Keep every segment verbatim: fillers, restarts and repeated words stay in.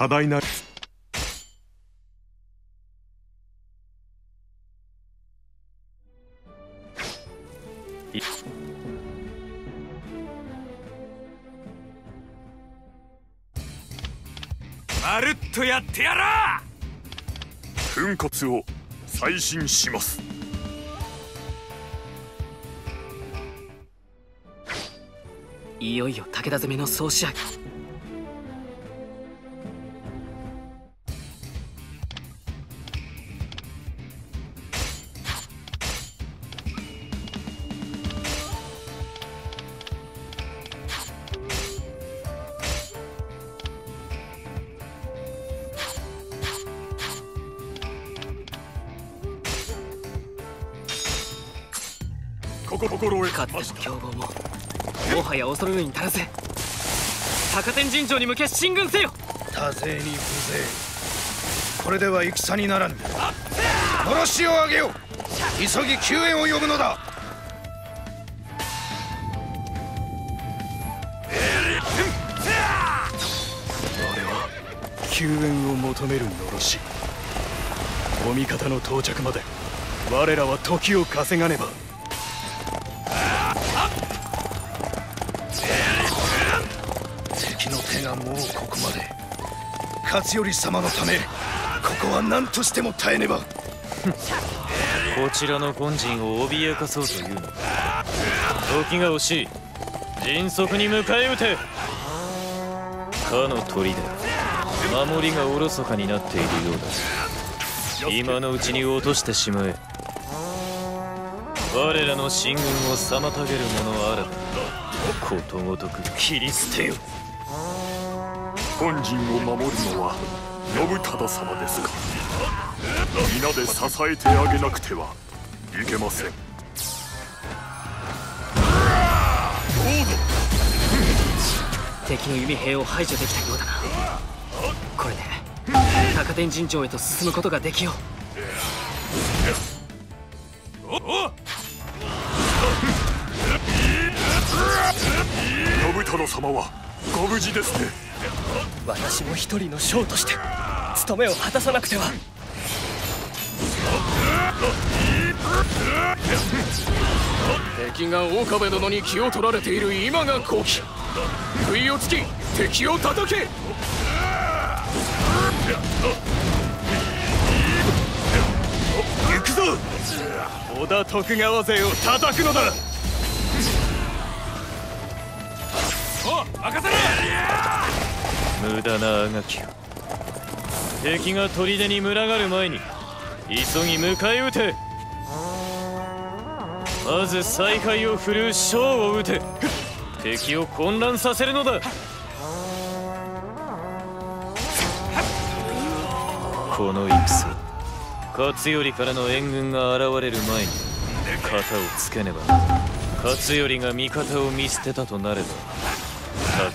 多大な。まるっとやってやら。粉骨を再審します。いよいよ武田攻めの総仕上げ。かつての凶暴ももはや恐るるに足らず、高天神城に向け進軍せよ。多勢に無勢、これでは戦にならぬ。のろしを上げよ。急ぎ救援を呼ぶのだ。我は救援を求めるのろし。お味方の到着まで我らは時を稼がねば。もうここまで。勝頼様のためここは何としても耐えねば。こちらの根人を脅かそうというのか。時が惜しい。迅速に迎え撃て。かの砦、守りがおろそかになっているようだ。今のうちに落としてしまえ。我らの進軍を妨げる者あらばことごとく切り捨てよ。本陣を守るのは信忠様ですか。皆で支えてあげなくてはいけません。どうぞ。敵の弓兵を排除できたようだな。これで高天神城へと進むことができよう。信忠様はご無事ですね。私も一人の将として務めを果たさなくては。敵が岡部殿に気を取られている今が好機。不意をつき敵を叩け。行くぞ。織田徳川勢を叩くのだ。おっ、任せろ。無駄なあがきを。敵が砦に群がる前に急ぎ迎え撃て。まず再開を振るう将を撃て。敵を混乱させるのだ。この戦、勝頼からの援軍が現れる前に型をつけねば。勝頼が味方を見捨てたとなれば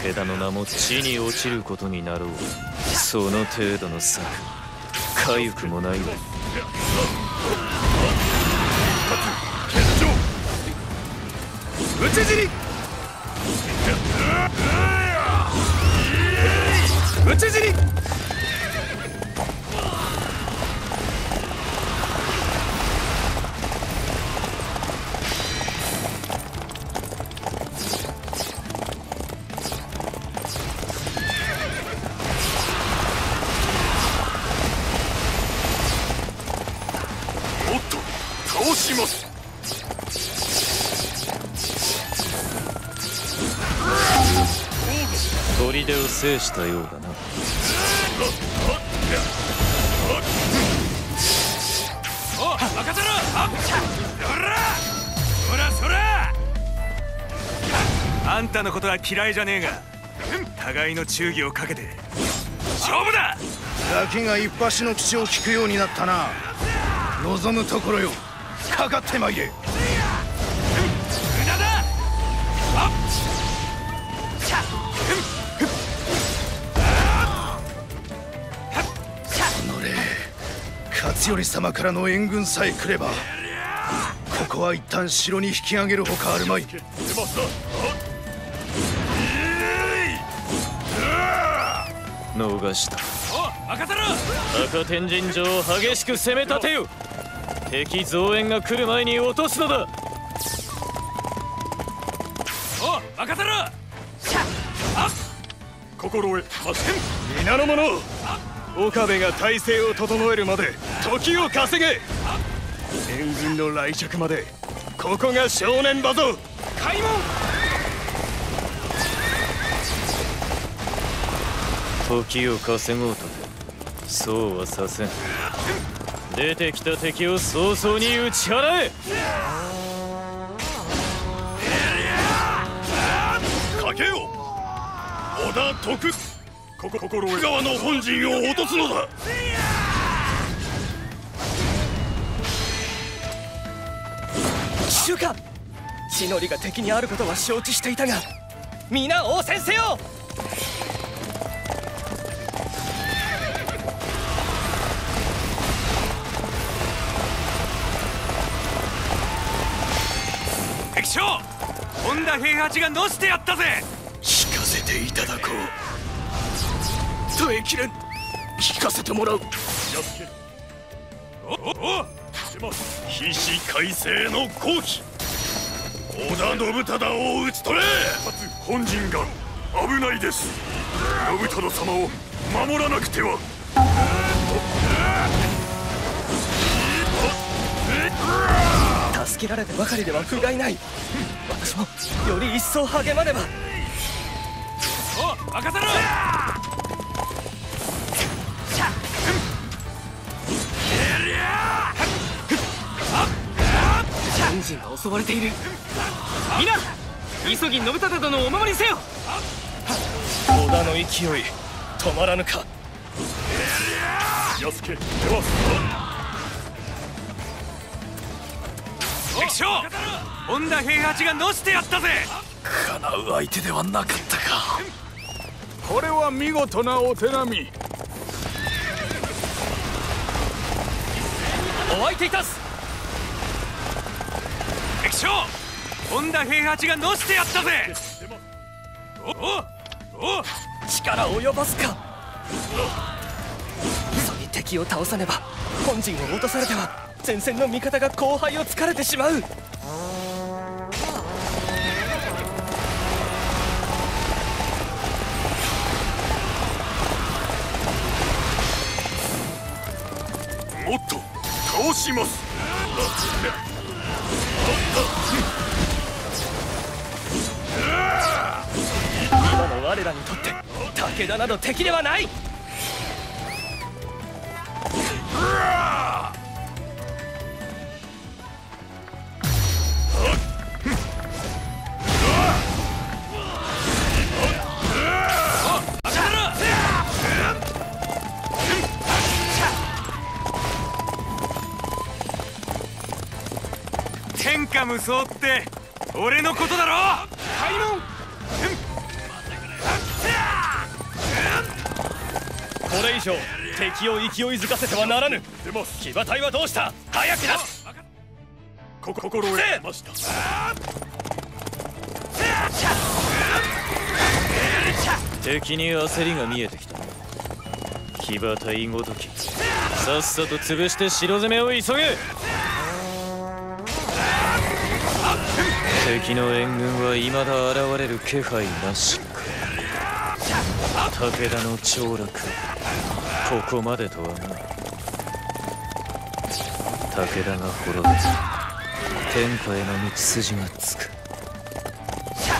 武田の名も地に落ちることになろう。その程度の策、かゆくもないわ。討ち死に。討ち死に。砦を制したようだな。お、任せろ。そらそら。あんたのことは嫌いじゃねえが、互いの忠義をかけて勝負だ。ガキが一発の口を利くようになったな。望むところよ。かかってまいれ。勝頼様からの援軍さえ来れば、ここは一旦城に引き上げるほかあるまい。逃した。赤天神城を激しく攻め立てよ。敵増援が来る前に落とすのだ。おう任せろ。心得発見。皆の者、岡部が体勢を整えるまで時を稼げ。援軍の来着までここが正念場ぞ。開門。時を稼ごうとそうはさせん。出てきた敵を早々に打ち払え。賭けよ織田徳、ここ心得川の本陣を落とすのだ。主家地の利が敵にあることは承知していたが、皆応戦せよ。敵将本田平八がのしてやったぜ。聞かせていただこう。耐えきれん。聞かせてもらう。おおお必死改正の好機。織田信忠を討ち取れ。本陣が危ないです。信忠様を守らなくては。助けられてばかりでは不甲斐ない。私もより一層励まねば。お任せろ。天神が襲われている。皆急ぎ信忠殿をお守りせよ。織田の勢い止まらぬか。敵将本田平八がのしてやったぜ。かなう相手ではなかったか。これは見事なお手並み。お相手いたす。敵将本田平八がのしてやったぜ。おおお力及ばずか。急ぎ敵を倒さねば。本陣を落とされては前線の味方が後輩をつかれてしまう。もっと倒します。今の我らにとって武田など敵ではない。天下無双って俺のことだろ。開門。これ以上敵を勢いづかせてはならぬ。でも騎馬隊はどうした。早く出す。ここ心得ました。敵に焦りが見えてきた。騎馬隊ごときさっさと潰して城攻めを急げ。敵の援軍は未だ現れる気配なしか。武田の凋落、ここまでとはな。武田が滅び天下への道筋がつく。だ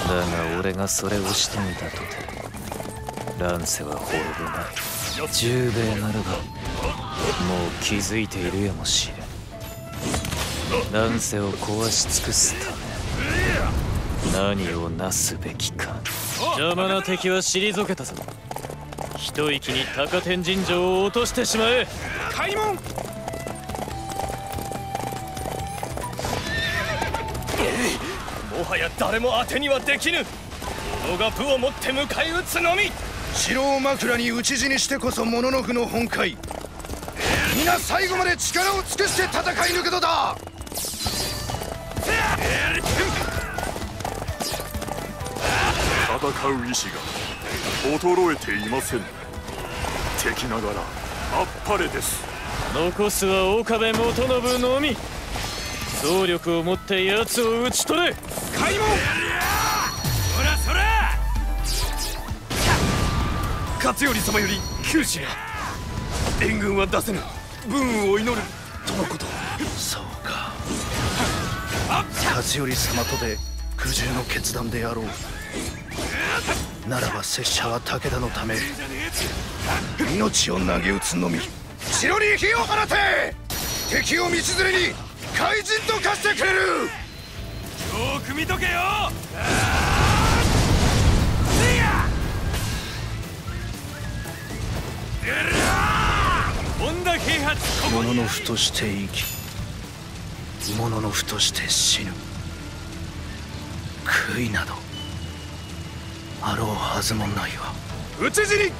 が俺がそれを仕留めたとて乱世は滅ぶない。十兵衛ならばもう気づいているやもしれん。乱世を壊し尽くすため何をなすべきか。邪魔な敵は退けたぞ。一息に高天神城を落としてしまえ。開門。もはや誰も当てにはできぬ。我が武をもって迎え撃つのみ。城を枕に討ち死にしてこそもののふの本懐。皆最後まで力を尽くして戦い抜くのだ。戦う意志が衰えていません。敵ながらあっぱれです。残すは岡部元信のみ。総力を持って奴を討ち取れ。開門。そらそら。勝頼様より九死が。援軍は出せぬ、武運を祈るとのこと。そうか、勝頼様とで苦渋の決断であろう。ならば拙者は武田のため命を投げ打つのみ。城に火を放て、敵を道連れに怪人と化してくれる。よく見とけよ。物のふとして生き、物のふとして死ぬ。悔いなどあろうはずもないわ。討ち死に。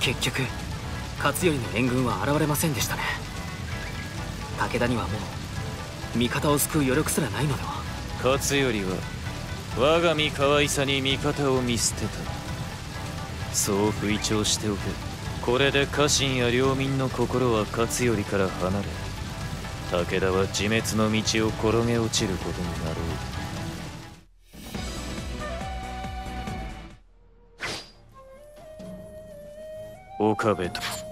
結局勝頼の援軍は現れませんでしたね。武田にはもう味方を救う余力すらないのでは。勝頼は我が身可愛さに味方を見捨てた。そう吹聴しておけ。これで家臣や領民の心は勝頼から離れ、武田は自滅の道を転げ落ちることになろう。岡部と。